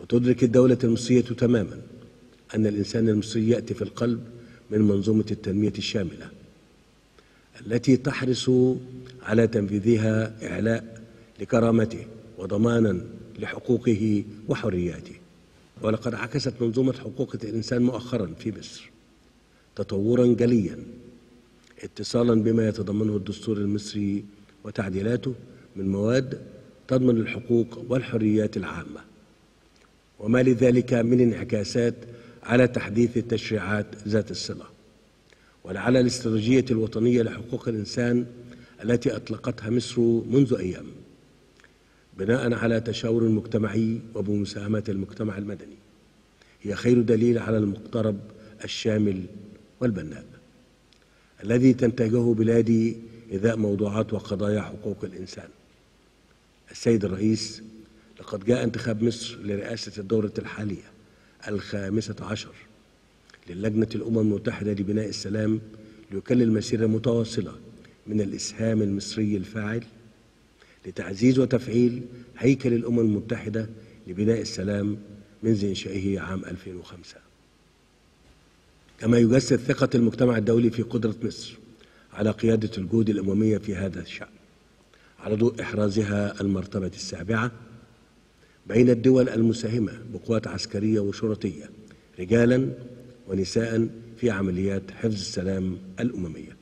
وتدرك الدولة المصرية تماما أن الإنسان المصري يأتي في القلب من منظومة التنمية الشاملة التي تحرص على تنفيذها إعلاء لكرامته وضمانا لحقوقه وحرياته. ولقد عكست منظومة حقوق الإنسان مؤخرا في مصر تطورا جليا اتصالا بما يتضمنه الدستور المصري وتعديلاته من مواد تضمن الحقوق والحريات العامة وما لذلك من انعكاسات على تحديث التشريعات ذات الصلة، ولعل الاستراتيجية الوطنية لحقوق الإنسان التي أطلقتها مصر منذ أيام بناء على تشاور مجتمعي وبمساهمة المجتمع المدني هي خير دليل على المقترب الشامل والبناء الذي تنتهجه بلادي إذاء موضوعات وقضايا حقوق الإنسان. السيد الرئيس، لقد جاء انتخاب مصر لرئاسة الدورة الحالية 15 للجنة الأمم المتحدة لبناء السلام ليكلل مسيرة متواصلة من الإسهام المصري الفاعل لتعزيز وتفعيل هيكل الأمم المتحدة لبناء السلام منذ إنشائه عام 2005. كما يجسد ثقة المجتمع الدولي في قدرة مصر على قيادة الجهود الأممية في هذا الشأن على ضوء إحرازها المرتبة السابعة بين الدول المساهمة بقوات عسكرية وشرطية رجالا ونساء في عمليات حفظ السلام الأممية.